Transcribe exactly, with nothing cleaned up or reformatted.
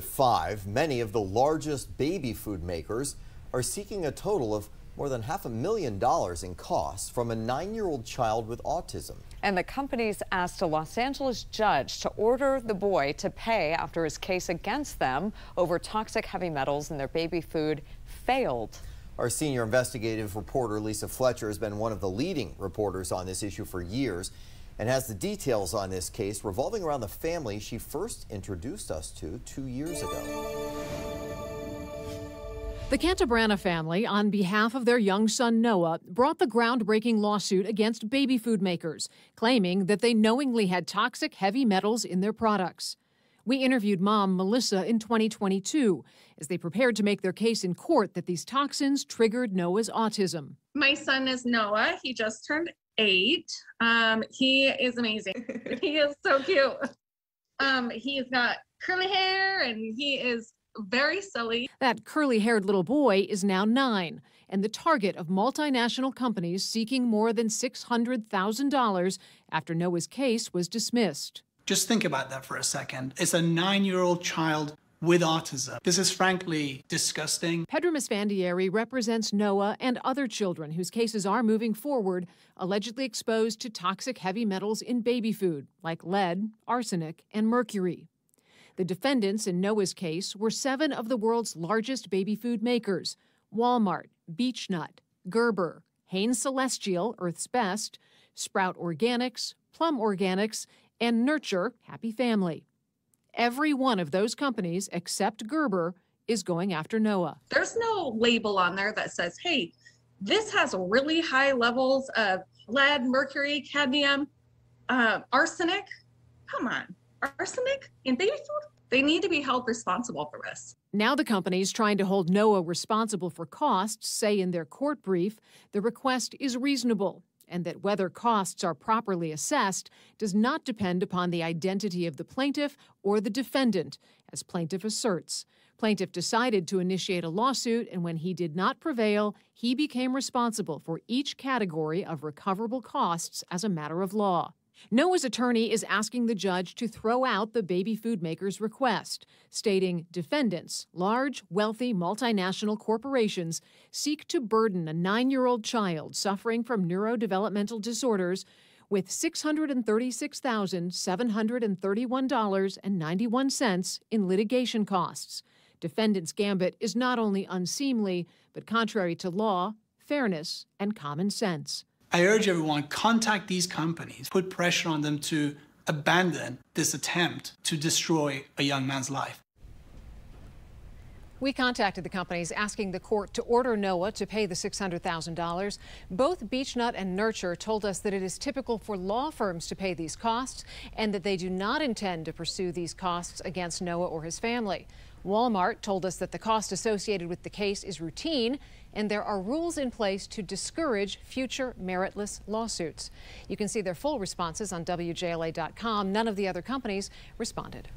Five, many of the largest baby food makers are seeking a total of more than half a million dollars in costs from a nine-year-old child with autism. And the companies asked a Los Angeles judge to order the boy to pay after his case against them over toxic heavy metals in their baby food failed. Our senior investigative reporter Lisa Fletcher has been one of the leading reporters on this issue for years and has the details on this case revolving around the family she first introduced us to two years ago. The Cantabrana family, on behalf of their young son Noah, brought the groundbreaking lawsuit against baby food makers, claiming that they knowingly had toxic heavy metals in their products. We interviewed mom, Melissa, in twenty twenty-two as they prepared to make their case in court that these toxins triggered Noah's autism. My son is Noah. He just turned eight. Um, he is amazing. He is so cute. Um, he's got curly hair and he is very silly. That curly-haired little boy is now nine and the target of multinational companies seeking more than six hundred thousand dollars after Noah's case was dismissed. Just think about that for a second. It's a nine-year-old child with autism. This is frankly disgusting. Pedro Masvandieri represents Noah and other children whose cases are moving forward, allegedly exposed to toxic heavy metals in baby food, like lead, arsenic, and mercury. The defendants in Noah's case were seven of the world's largest baby food makers: Walmart, Beech Nut, Gerber, Hain Celestial, Earth's Best, Sprout Organics, Plum Organics, and Nurture, Happy Family. Every one of those companies, except Gerber, is going after Noah. There's no label on there that says, hey, this has really high levels of lead, mercury, cadmium, uh, arsenic. Come on, arsenic in baby food? They need to be held responsible for this. Now the companies trying to hold Noah responsible for costs say in their court brief the request is reasonable, and that whether costs are properly assessed does not depend upon the identity of the plaintiff or the defendant, as plaintiff asserts. Plaintiff decided to initiate a lawsuit, and when he did not prevail, he became responsible for each category of recoverable costs as a matter of law. Noah's attorney is asking the judge to throw out the baby food maker's request, stating defendants, large, wealthy, multinational corporations, seek to burden a nine-year-old child suffering from neurodevelopmental disorders with six hundred thirty-six thousand seven hundred thirty-one dollars and ninety-one cents in litigation costs. Defendants' gambit is not only unseemly, but contrary to law, fairness, and common sense. I urge everyone, contact these companies, put pressure on them to abandon this attempt to destroy a young man's life. We contacted the companies asking the court to order Noah to pay the six hundred thousand dollars. Both Beech Nut and Nurture told us that it is typical for law firms to pay these costs and that they do not intend to pursue these costs against Noah or his family. Walmart told us that the cost associated with the case is routine and there are rules in place to discourage future meritless lawsuits. You can see their full responses on W J L A dot com. None of the other companies responded.